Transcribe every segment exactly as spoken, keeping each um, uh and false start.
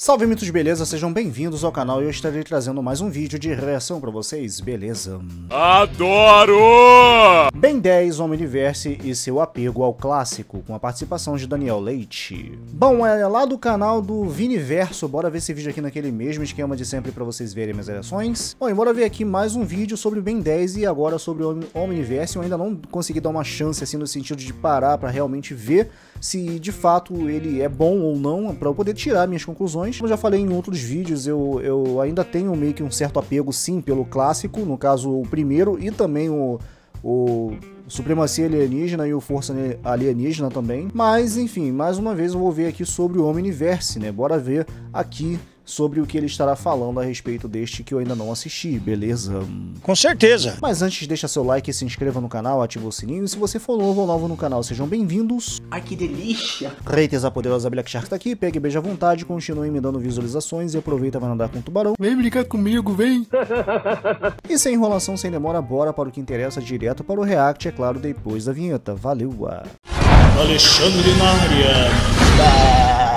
Salve mitos, beleza? Sejam bem-vindos ao canal e eu estarei trazendo mais um vídeo de reação pra vocês, beleza? Adoro! Ben dez, Omniverse e seu apego ao clássico, com a participação de Daniel Leite. Bom, é lá do canal do Viniverso, bora ver esse vídeo aqui naquele mesmo esquema de sempre pra vocês verem minhas reações. Bom, e bora ver aqui mais um vídeo sobre o Ben dez e agora sobre o Omniverse. Eu ainda não consegui dar uma chance assim no sentido de parar pra realmente ver se de fato ele é bom ou não, pra eu poder tirar minhas conclusões. Como eu já falei em outros vídeos, eu, eu ainda tenho meio que um certo apego, sim, pelo clássico, no caso o primeiro e também o, o Supremacia Alienígena e o Força Alienígena também. Mas, enfim, mais uma vez eu vou ver aqui sobre o Omniverse, né? Bora ver aqui sobre o que ele estará falando a respeito deste que eu ainda não assisti, beleza? Com certeza! Mas antes, deixa seu like, se inscreva no canal, ativa o sininho, e se você for novo ou novo no canal, sejam bem-vindos! Ai, que delícia! Reites, a poderosa Black Shark tá aqui, pegue e beija à vontade, continue me dando visualizações e aproveita para nadar com o tubarão. Vem brincar comigo, vem! E sem enrolação, sem demora, bora para o que interessa, direto para o react, é claro, depois da vinheta. Valeu! -a. Alexandre Na Área!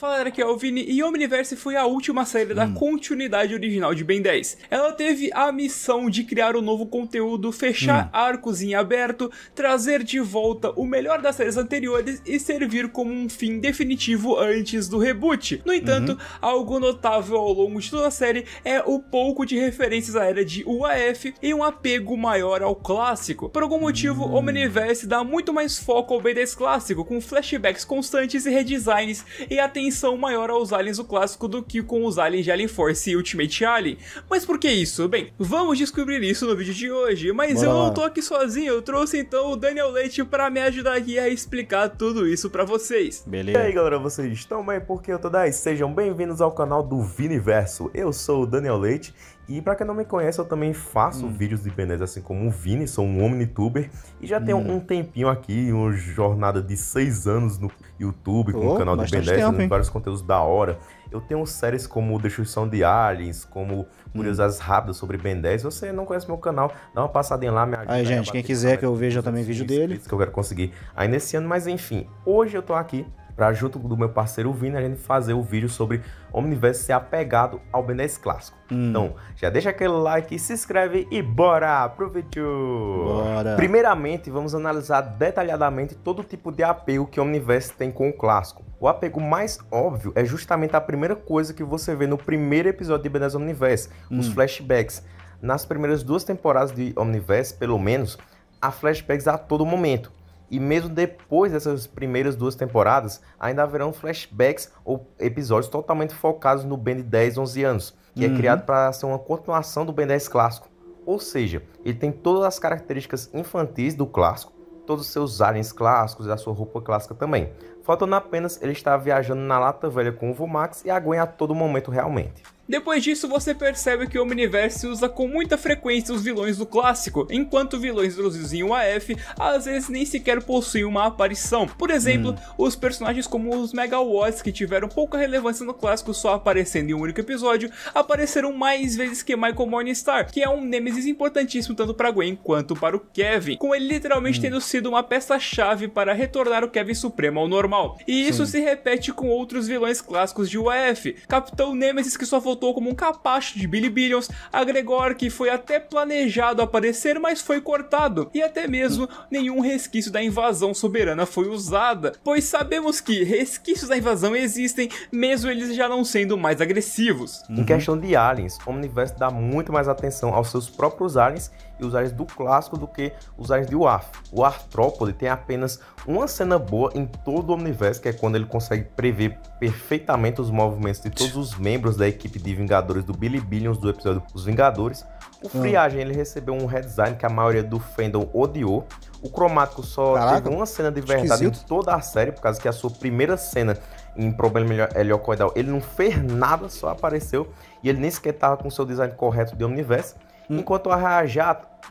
Fala galera, aqui é o Vini e Omniverse foi a última série da continuidade original de Ben dez. Ela teve a missão de criar um novo conteúdo, fechar hum. arcos em aberto, trazer de volta o melhor das séries anteriores e servir como um fim definitivo antes do reboot. No entanto, uhum. algo notável ao longo de toda a série é o pouco de referências à era de U A F e um apego maior ao clássico. Por algum motivo, uhum. Omniverse dá muito mais foco ao Ben dez clássico, com flashbacks constantes e redesigns e atenção são maior aos aliens do clássico do que com os aliens de Alien Force e Ultimate Alien. Mas por que isso? Bem, vamos descobrir isso no vídeo de hoje, mas Bora eu não tô aqui sozinho, eu trouxe então o Daniel Leite pra me ajudar aqui a explicar tudo isso pra vocês. Beleza. E aí galera, vocês estão bem? Porque eu tô daí? Sejam bem-vindos ao canal do Viniverso, eu sou o Daniel Leite. E pra quem não me conhece, eu também faço hum. vídeos de Ben dez assim como o Vini, sou um Omnituber. E já hum. tenho um tempinho aqui, uma jornada de seis anos no YouTube, com oh, o canal de Ben dez, vários conteúdos da hora. Eu tenho séries como Destruição de Aliens, como curiosidades hum. rápidas sobre Ben dez. Se você não conhece meu canal, dá uma passadinha lá, me ajuda. Aí gente, quem quiser que eu veja também vídeo dele. Que eu quero conseguir aí nesse ano, mas enfim, hoje eu tô aqui pra, junto do meu parceiro Vini, a gente fazer o vídeo sobre Omniverse ser apegado ao Ben dez clássico. Hum. Então, já deixa aquele like, se inscreve e bora! Aproveitou! Bora! Primeiramente, vamos analisar detalhadamente todo tipo de apego que Omniverse tem com o clássico. O apego mais óbvio é justamente a primeira coisa que você vê no primeiro episódio de Ben dez Omniverse, hum. os flashbacks. Nas primeiras duas temporadas de Omniverse, pelo menos, há flashbacks a todo momento. E mesmo depois dessas primeiras duas temporadas, ainda haverão flashbacks ou episódios totalmente focados no Ben dez, onze anos, que uhum. é criado para ser uma continuação do Ben dez clássico. Ou seja, ele tem todas as características infantis do clássico, todos os seus aliens clássicos e a sua roupa clássica também. Faltando apenas ele estar viajando na lata velha com o Vomax e aguenta a todo momento realmente. Depois disso, você percebe que o Omniverse usa com muita frequência os vilões do clássico, enquanto vilões introduzidos em U A F às vezes nem sequer possuem uma aparição. Por exemplo, hum. os personagens como os Mega Wads, que tiveram pouca relevância no clássico, só aparecendo em um único episódio, apareceram mais vezes que Michael Morningstar, que é um Nemesis importantíssimo tanto para Gwen quanto para o Kevin, com ele literalmente hum. tendo sido uma peça-chave para retornar o Kevin Supremo ao normal. E isso Sim. se repete com outros vilões clássicos de U A F. Capitão Nemesis, que só voltou como um capacho de Billy Billions, a Gregor, que foi até planejado aparecer, mas foi cortado, e até mesmo nenhum resquício da invasão soberana foi usada, pois sabemos que resquícios da invasão existem, mesmo eles já não sendo mais agressivos. Em questão de aliens, o Omniverse dá muito mais atenção aos seus próprios aliens e os aliens do clássico do que os aliens de U A F. O Artrópode tem apenas uma cena boa em todo o Omniverse, que é quando ele consegue prever perfeitamente os movimentos de todos os membros da equipe de Vingadores do Billy Billions do episódio Os Vingadores. O Friagem ele recebeu um redesign que a maioria do fandom odiou. O Cromático só Caraca, teve uma cena de verdade esquisito. em toda a série, por causa que a sua primeira cena em problema heliocoidal, ele não fez nada, só apareceu, e ele nem sequer estava com seu design correto de Omniverse. Enquanto a Arraia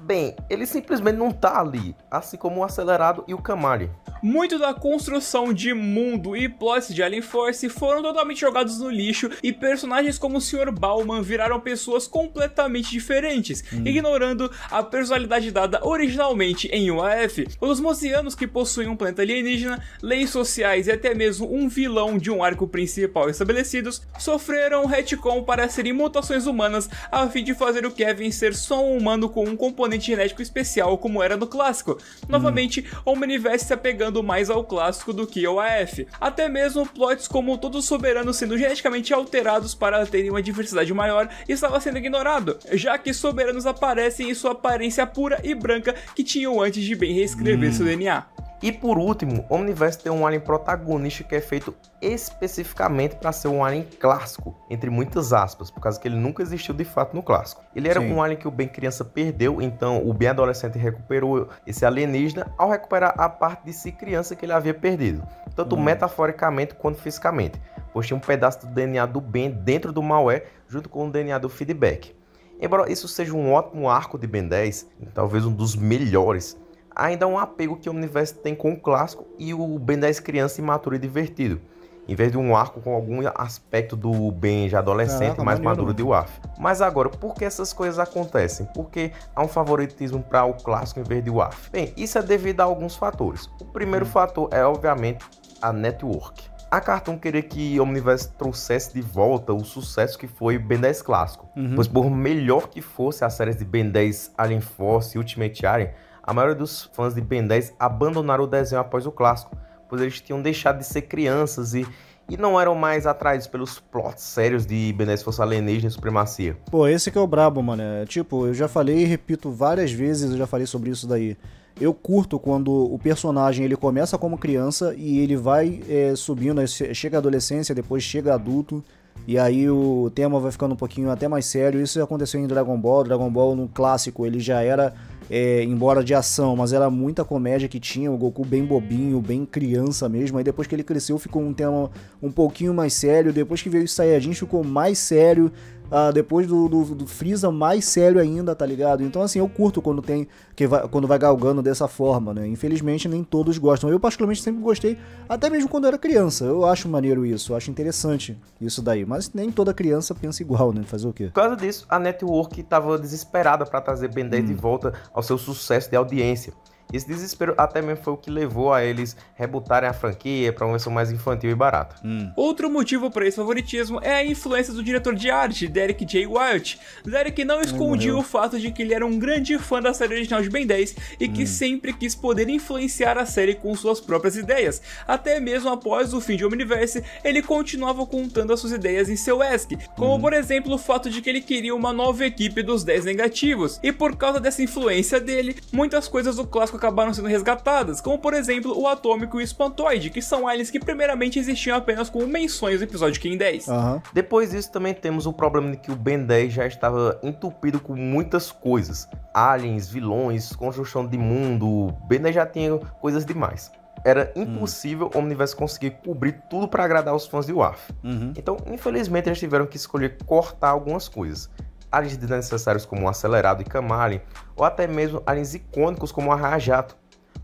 Bem, ele simplesmente não tá ali, assim como o Acelerado e o Camari. Muito da construção de mundo e plots de Alien Force foram totalmente jogados no lixo e personagens como o senhor Bauman viraram pessoas completamente diferentes, hum. ignorando a personalidade dada originalmente em U A F. Os Osmosianos, que possuem um planeta alienígena, leis sociais e até mesmo um vilão de um arco principal estabelecidos, sofreram um retcon para serem mutações humanas a fim de fazer o Kevin ser só um humano com um componente genético especial, como era no clássico. Novamente, o Omniverse se apegando mais ao clássico do que ao A F. Até mesmo plots como todos os soberanos sendo geneticamente alterados para terem uma diversidade maior estava sendo ignorado, já que soberanos aparecem em sua aparência pura e branca que tinham antes de bem reescrever hum. seu D N A. E por último, o Omniverse tem um alien protagonista que é feito especificamente para ser um alien clássico, entre muitas aspas, por causa que ele nunca existiu de fato no clássico. Ele era Sim. um alien que o Ben criança perdeu, então o Ben adolescente recuperou esse alienígena ao recuperar a parte de si criança que ele havia perdido, tanto hum. metaforicamente quanto fisicamente, pois tinha um pedaço do D N A do Ben dentro do malware junto com o D N A do feedback. Embora isso seja um ótimo arco de Ben dez, talvez um dos melhores, ainda é um apego que o Omniverse tem com o clássico e o Ben dez criança imaturo e divertido, em vez de um arco com algum aspecto do Ben já adolescente, Caraca, mais maneiro. maduro de U A F. Mas agora, por que essas coisas acontecem? Por que há um favoritismo para o clássico em vez de U A F? Bem, isso é devido a alguns fatores. O primeiro hum. fator é, obviamente, a network. A Cartoon queria que o Omniverse trouxesse de volta o sucesso que foi Ben dez clássico, uhum. pois por melhor que fosse as séries de Ben dez, Alien Force e Ultimate Alien, a maioria dos fãs de Ben dez abandonaram o desenho após o clássico, pois eles tinham deixado de ser crianças e, e não eram mais atraídos pelos plots sérios de Ben dez Força Alienígena e Supremacia. Pô, esse que é o brabo, mano. É, tipo, eu já falei e repito várias vezes, eu já falei sobre isso daí. Eu curto quando o personagem ele começa como criança e ele vai é, subindo, chega à adolescência, depois chega adulto. E aí o tema vai ficando um pouquinho até mais sério. Isso aconteceu em Dragon Ball. Dragon Ball no clássico ele já era, é, embora de ação, mas era muita comédia que tinha. O Goku bem bobinho, bem criança mesmo. Aí depois que ele cresceu ficou um tema um pouquinho mais sério. Depois que veio os Saiyajins ficou mais sério. Ah, depois do, do, do Freeza mais sério ainda, tá ligado? Então assim, eu curto quando tem que vai, quando vai galgando dessa forma, né? Infelizmente nem todos gostam. Eu particularmente sempre gostei, até mesmo quando eu era criança. Eu acho maneiro isso, eu acho interessante isso daí. Mas nem toda criança pensa igual, né? Fazer o quê? Por causa disso, a network tava desesperada pra trazer Ben dez hum. de volta ao seu sucesso de audiência. Esse desespero até mesmo foi o que levou a eles rebutarem a franquia para uma versão mais infantil e barata. Hum. Outro motivo para esse favoritismo é a influência do diretor de arte, Derek J. Wilde. Derek não escondia hum, o fato de que ele era um grande fã da série original de Ben dez e que hum. sempre quis poder influenciar a série com suas próprias ideias. Até mesmo após o fim de Omniverse, ele continuava contando as suas ideias em seu E S C, como hum. por exemplo o fato de que ele queria uma nova equipe dos dez negativos. E por causa dessa influência dele, muitas coisas do clássico acabaram sendo resgatadas, como por exemplo o Atômico e o Espantoide, que são aliens que primeiramente existiam apenas como menções no episódio Ken dez. Uhum. Depois disso também temos o problema de que o Ben dez já estava entupido com muitas coisas. Aliens, vilões, construção de mundo, Ben dez já tinha coisas demais. Era impossível hum. o Omniverse conseguir cobrir tudo para agradar os fãs de U A F. Uhum. Então, infelizmente, eles tiveram que escolher cortar algumas coisas. Aliens desnecessários como o Acelerado e Camari, ou até mesmo aliens icônicos como o Arraia Jato.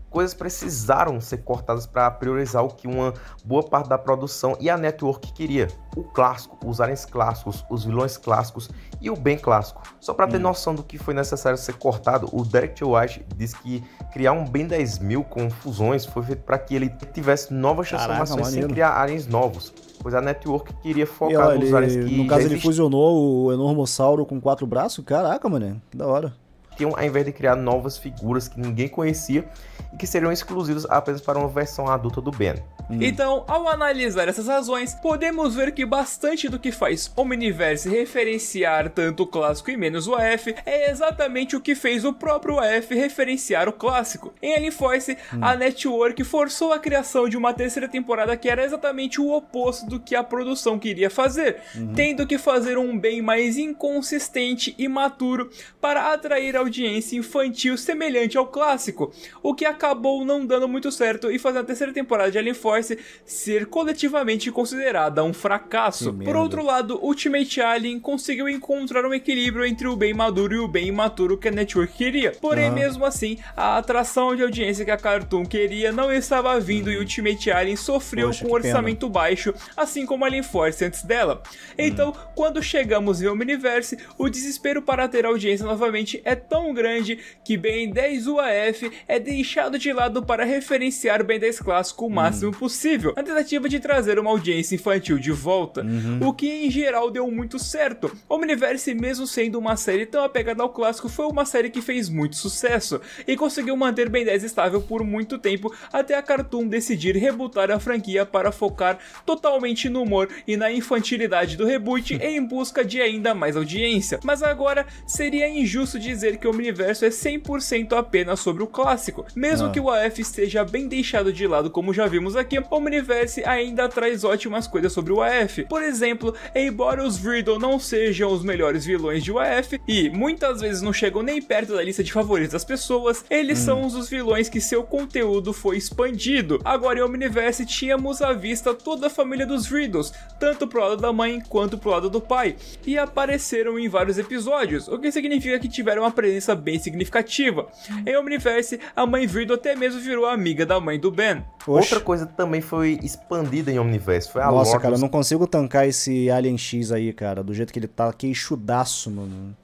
Coisas precisaram ser cortadas para priorizar o que uma boa parte da produção e a network queria. O clássico, os aliens clássicos, os vilões clássicos e o Ben clássico. Só para ter hum. noção do que foi necessário ser cortado, o Derek J. Wilde diz que criar um Ben dez mil com fusões foi feito para que ele tivesse novas transformações sem criar aliens novos, pois a network queria focar ele, nos aliens que No caso ele fusionou o Enormossauro com quatro braços? Caraca, mano, que da hora. Ao invés de criar novas figuras que ninguém conhecia e que seriam exclusivos apenas para uma versão adulta do Ben. Hum. Então, ao analisar essas razões, podemos ver que bastante do que faz o Omniverse referenciar tanto o clássico e menos o A F é exatamente o que fez o próprio A F referenciar o clássico. Em Alien Force, hum. a network forçou a criação de uma terceira temporada que era exatamente o oposto do que a produção queria fazer, hum. tendo que fazer um Ben mais inconsistente e imaturo para atrair a audiência infantil semelhante ao clássico, o que acabou não dando muito certo e fazendo a terceira temporada de Alien Force Force ser coletivamente considerada um fracasso. Que Por merda. outro lado, Ultimate Alien conseguiu encontrar um equilíbrio entre o bem maduro e o bem imaturo que a Network queria. Porém, ah. mesmo assim, a atração de audiência que a Cartoon queria não estava vindo hum. e Ultimate Alien sofreu Poxa, com um orçamento pena. baixo, assim como Alien Force antes dela. Hum. Então, quando chegamos em Omniverse, o desespero para ter audiência novamente é tão grande que Ben dez U A F é deixado de lado para referenciar Ben dez clássico o máximo hum. possível, na tentativa de trazer uma audiência infantil de volta, uhum. o que em geral deu muito certo. Omniverse, mesmo sendo uma série tão apegada ao clássico, foi uma série que fez muito sucesso e conseguiu manter Ben dez estável por muito tempo, até a Cartoon decidir rebootar a franquia para focar totalmente no humor e na infantilidade do reboot em busca de ainda mais audiência. Mas agora seria injusto dizer que Omniverse é cem por cento apenas sobre o clássico. Mesmo ah. que o U A F seja bem deixado de lado, como já vimos aqui, Omniverse ainda traz ótimas coisas sobre o U A F. Por exemplo, embora os Riddle não sejam os melhores vilões de U A F e muitas vezes não chegam nem perto da lista de favoritos das pessoas, eles hum. são os vilões que seu conteúdo foi expandido. Agora em Omniverse tínhamos à vista toda a família dos Riddles, tanto pro lado da mãe quanto pro lado do pai, e apareceram em vários episódios, o que significa que tiveram uma presença bem significativa. Em Omniverse, a mãe Riddle até mesmo virou amiga da mãe do Ben. Oxe. Outra coisa também foi expandida em Omniverse foi a Nossa, Locus. Cara, eu não consigo tancar esse Alien X aí, cara, do jeito que ele tá queixudaço, mano.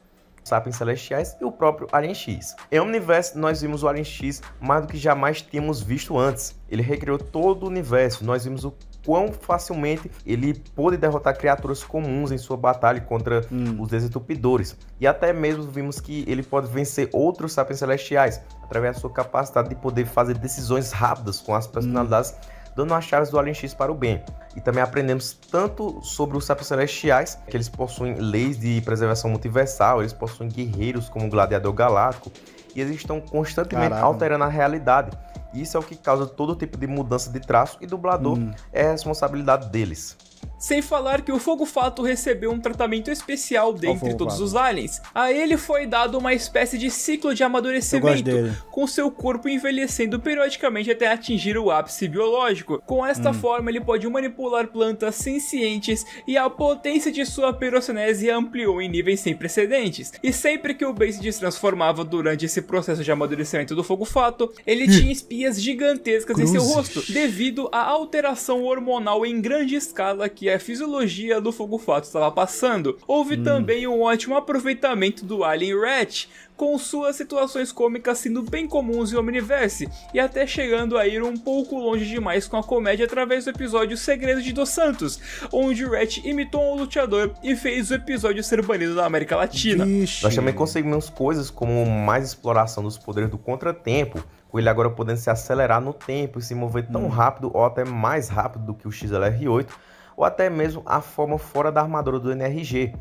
Sapiens Celestiais e o próprio Alien X. Em Omniverse, nós vimos o Alien X mais do que jamais tínhamos visto antes. Ele recriou todo o universo, nós vimos o quão facilmente ele pôde derrotar criaturas comuns em sua batalha contra hum. os desentupidores. E até mesmo vimos que ele pode vencer outros sapiens celestiais através da sua capacidade de poder fazer decisões rápidas com as personalidades, hum. dando as chaves do Alien X para o bem. E também aprendemos tanto sobre os sapiens celestiais, que eles possuem leis de preservação multiversal, eles possuem guerreiros como o Gladiador Galáctico, e eles estão constantemente Caraca. alterando a realidade. Isso é o que causa todo tipo de mudança de traço e dublador hum. é a responsabilidade deles. Sem falar que o Fogo Fato recebeu um tratamento especial dentre todos os aliens. A ele foi dado uma espécie de ciclo de amadurecimento, com seu corpo envelhecendo periodicamente até atingir o ápice biológico. Com esta hum. forma, ele pode manipular plantas sencientes e a potência de sua pirocinese ampliou em níveis sem precedentes. E sempre que o Ben se transformava durante esse processo de amadurecimento do Fogo Fato, ele tinha espias gigantescas Cruzes. em seu rosto, devido à alteração hormonal em grande escala que a fisiologia do Fogo Fato estava passando. Houve hum. também um ótimo aproveitamento do Alien Ratt, com suas situações cômicas sendo bem comuns em Omniverse, e até chegando a ir um pouco longe demais com a comédia através do episódio Segredo de Dos Santos, onde o Ratt imitou um luteador e fez o episódio ser banido da América Latina. Ixi. Nós também conseguimos coisas como mais exploração dos poderes do contratempo, com ele agora podendo se acelerar no tempo e se mover tão hum. rápido ou até mais rápido do que o X L R oito, ou até mesmo a forma fora da armadura do N R G.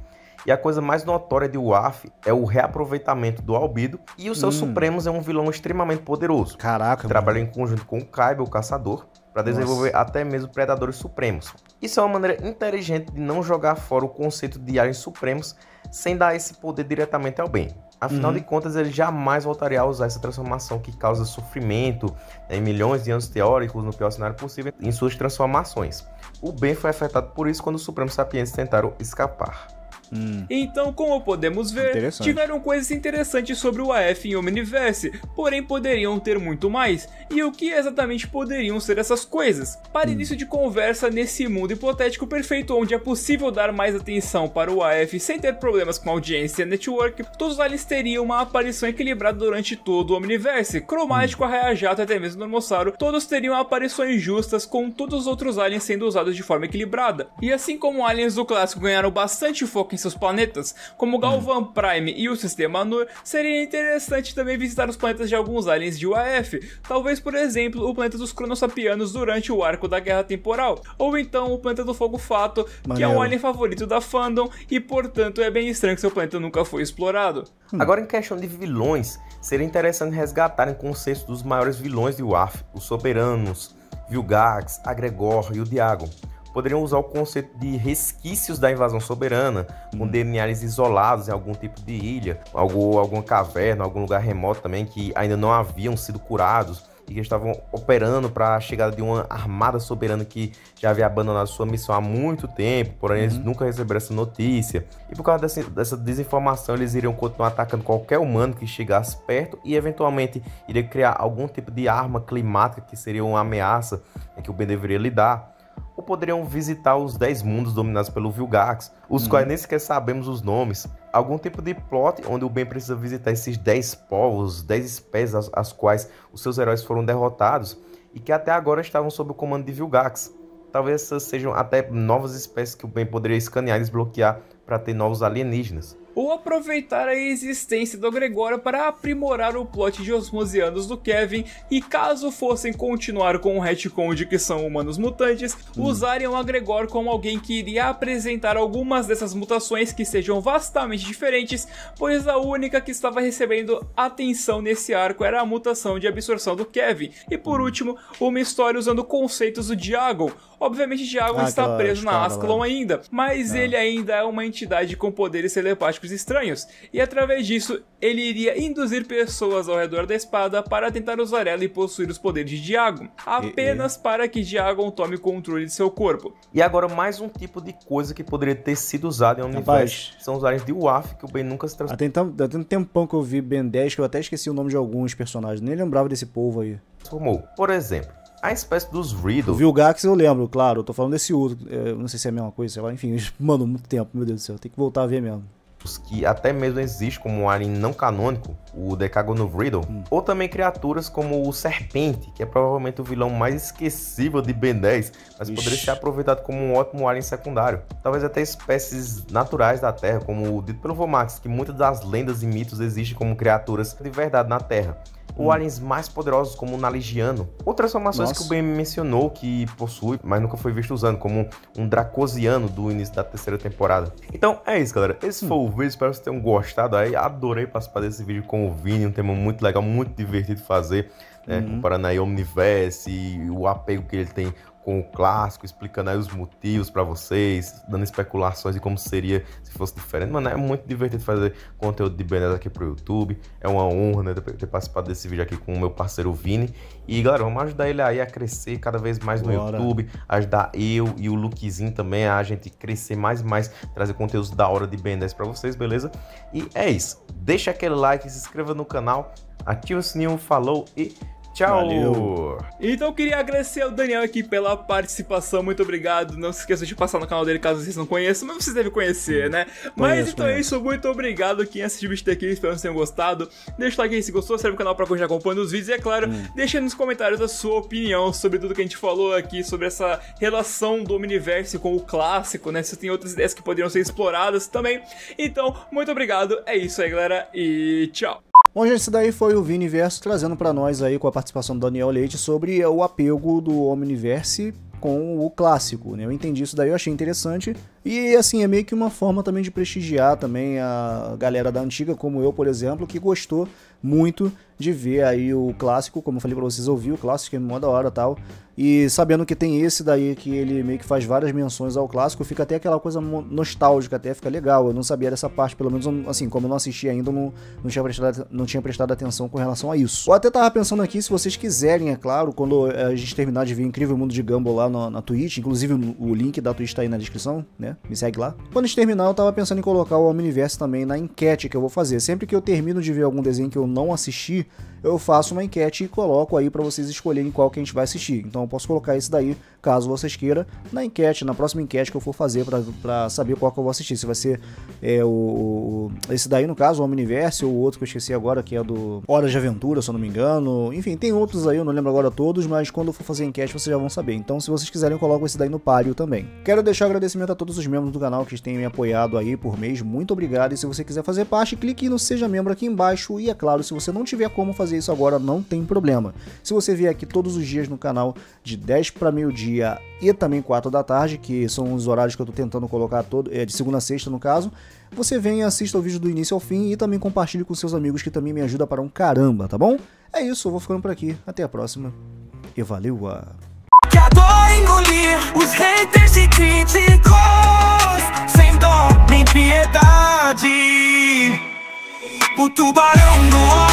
E a coisa mais notória de U A F é o reaproveitamento do albido, e o seu hum. Supremos é um vilão extremamente poderoso. Caraca, trabalha em conjunto com o Kaiba, o caçador, para desenvolver Nossa. até mesmo predadores supremos. Isso é uma maneira inteligente de não jogar fora o conceito de aliens supremos sem dar esse poder diretamente ao Ben. Afinal uhum. de contas, ele jamais voltaria a usar essa transformação que causa sofrimento em milhões de anos teóricos, no pior cenário possível, em suas transformações. O Ben foi afetado por isso quando os Supremos Sapientes tentaram escapar. Hum. Então, como podemos ver, tiveram coisas interessantes sobre o U A F em Omniverse, porém poderiam ter muito mais. E o que exatamente poderiam ser essas coisas? Para hum. início de conversa, nesse mundo hipotético perfeito onde é possível dar mais atenção para o U A F sem ter problemas com a audiência e a network, todos os aliens teriam uma aparição equilibrada durante todo o Omniverse. Cromático, hum. Arraia Jato, até mesmo Normossauro, todos teriam aparições justas, com todos os outros aliens sendo usados de forma equilibrada. E assim como aliens do clássico ganharam bastante foco em seus planetas, como Galvan Prime e o Sistema Nur, seria interessante também visitar os planetas de alguns aliens de U A F, talvez por exemplo o planeta dos Cronossapianos durante o arco da Guerra Temporal, ou então o planeta do Fogo Fato, Maneiro. que é um alien favorito da fandom e portanto é bem estranho que seu planeta nunca foi explorado. Agora, em questão de vilões, seria interessante resgatarem o conceito dos maiores vilões de U A F, os Soberanos, Vilgax, a Gregor e o Diagon. Poderiam usar o conceito de resquícios da invasão soberana, com D N As isolados em algum tipo de ilha, ou alguma caverna, algum lugar remoto também, que ainda não haviam sido curados, que estavam operando para a chegada de uma armada soberana que já havia abandonado sua missão há muito tempo, porém uhum. eles nunca receberam essa notícia. E por causa dessa, dessa desinformação, eles iriam continuar atacando qualquer humano que chegasse perto e eventualmente iria criar algum tipo de arma climática que seria uma ameaça que o Ben deveria lidar. Ou poderiam visitar os dez mundos dominados pelo Vilgax, os hum. quais nem sequer sabemos os nomes. Algum tipo de plot onde o Ben precisa visitar esses dez povos, dez espécies as, as quais os seus heróis foram derrotados e que até agora estavam sob o comando de Vilgax. Talvez essas sejam até novas espécies que o Ben poderia escanear e desbloquear para ter novos alienígenas. Ou aproveitar a existência do Gregor para aprimorar o plot de Osmosianos do Kevin e, caso fossem continuar com o retcon de que são humanos mutantes, hum. usariam a Gregor como alguém que iria apresentar algumas dessas mutações que sejam vastamente diferentes, pois a única que estava recebendo atenção nesse arco era a mutação de absorção do Kevin. E por último, uma história usando conceitos do Diagon. Obviamente Diagon ah, está preso na Ascalon ainda, mas ah. ele ainda é uma entidade com poderes telepáticos estranhos, e através disso ele iria induzir pessoas ao redor da espada para tentar usar ela e possuir os poderes de Diagon, apenas e, e... para que Diagon tome controle de seu corpo. E agora mais um tipo de coisa que poderia ter sido usado em Omniverse, são os aliens de U A F que o Ben nunca se transformou. Até um tempão que eu vi Ben dez que eu até esqueci o nome de alguns personagens, nem lembrava desse povo aí. Formou, por exemplo, a espécie dos Riddle. O Vilgax eu lembro, claro, eu tô falando desse outro, eu não sei se é a mesma coisa, sei lá, enfim, mano, muito tempo, meu Deus do céu, tem que voltar a ver mesmo. Que até mesmo existe como um alien não canônico, o Diagon Riddle, hum. ou também criaturas como o Serpente, que é provavelmente o vilão mais esquecível de Ben dez, mas Ixi. poderia ser aproveitado como um ótimo alien secundário. Talvez até espécies naturais da Terra, como o dito pelo Vomax, que muitas das lendas e mitos existem como criaturas de verdade na Terra. Ou hum. aliens mais poderosos como o Naligiano. Ou transformações Nossa. que o Ben mencionou que possui, mas nunca foi visto usando, como um Dracosiano do início da terceira temporada. Então é isso, galera. Esse hum. foi o vídeo, espero que vocês tenham gostado aí. Adorei participar desse vídeo com o Vini, um tema muito legal, muito divertido de fazer, né? Hum. Comparando aí o Omniverse e o apego que ele tem com o clássico, explicando aí os motivos pra vocês, dando especulações de como seria se fosse diferente. Mano, é muito divertido fazer conteúdo de Ben dez aqui pro YouTube. É uma honra, né, ter participado desse vídeo aqui com o meu parceiro Vini. E, galera, vamos ajudar ele aí a crescer cada vez mais no Bora. YouTube, ajudar eu e o Lukezinho também a gente crescer mais e mais, trazer conteúdos da hora de Ben dez pra vocês, beleza? E é isso. Deixa aquele like, se inscreva no canal, ativa o sininho, falou e... Tchau! Valeu. Então queria agradecer ao Daniel aqui pela participação, muito obrigado. Não se esqueça de passar no canal dele caso vocês não conheçam, mas vocês devem conhecer, né? Conheço, mas então conheço. É isso, muito obrigado quem assistiu o vídeo daqui, espero que vocês tenham gostado. Deixa o like aí se gostou, serve o canal pra continuar acompanhando os vídeos e, é claro, hum. deixa nos comentários a sua opinião sobre tudo que a gente falou aqui, sobre essa relação do Omniverse com o clássico, né? Se tem outras ideias que poderiam ser exploradas também. Então, muito obrigado, é isso aí, galera, e tchau! Bom, gente, esse daí foi o Viniverso trazendo pra nós aí, com a participação do Daniel Leite, sobre o apego do Omniverse com o clássico, né? Eu entendi isso daí, eu achei interessante. E, assim, é meio que uma forma também de prestigiar também a galera da antiga, como eu, por exemplo, que gostou muito de ver aí o clássico, como eu falei pra vocês, ouvir o clássico, é mó da hora e tal. E sabendo que tem esse daí, que ele meio que faz várias menções ao clássico, fica até aquela coisa nostálgica, até fica legal. Eu não sabia dessa parte, pelo menos assim, como eu não assisti ainda, não, não, tinha prestado, não tinha prestado atenção com relação a isso. Eu até tava pensando aqui, se vocês quiserem, é claro, quando a gente terminar de ver Incrível Mundo de Gumball lá na, na Twitch, inclusive o link da Twitch tá aí na descrição, né? Me segue lá. Quando a gente terminar, eu tava pensando em colocar o Omniverse também na enquete que eu vou fazer. Sempre que eu termino de ver algum desenho que eu não assisti, eu faço uma enquete e coloco aí pra vocês escolherem qual que a gente vai assistir. Então eu posso colocar esse daí, caso vocês queiram, na enquete, na próxima enquete que eu for fazer pra, pra saber qual que eu vou assistir. Se vai ser é, o, esse daí, no caso, o Omniverse, ou o outro que eu esqueci agora, que é do Hora de Aventura, se eu não me engano. Enfim, tem outros aí, eu não lembro agora todos, mas quando eu for fazer a enquete vocês já vão saber. Então se vocês quiserem, eu coloco esse daí no páreo também. Quero deixar um agradecimento a todos os membros do canal que têm me apoiado aí por mês. Muito obrigado. E se você quiser fazer parte, clique no Seja Membro aqui embaixo. E é claro, se você não tiver como fazer isso agora, não tem problema. Se você vier aqui todos os dias no canal, de dez para meio-dia e também quatro da tarde, que são os horários que eu tô tentando colocar todo, é, de segunda a sexta no caso, você vem e assista o vídeo do início ao fim e também compartilhe com seus amigos, que também me ajuda para um caramba, tá bom? É isso, eu vou ficando por aqui. Até a próxima e valeu! A... Que a dor engolir os haters e críticos, sem dó nem piedade, o tubarão do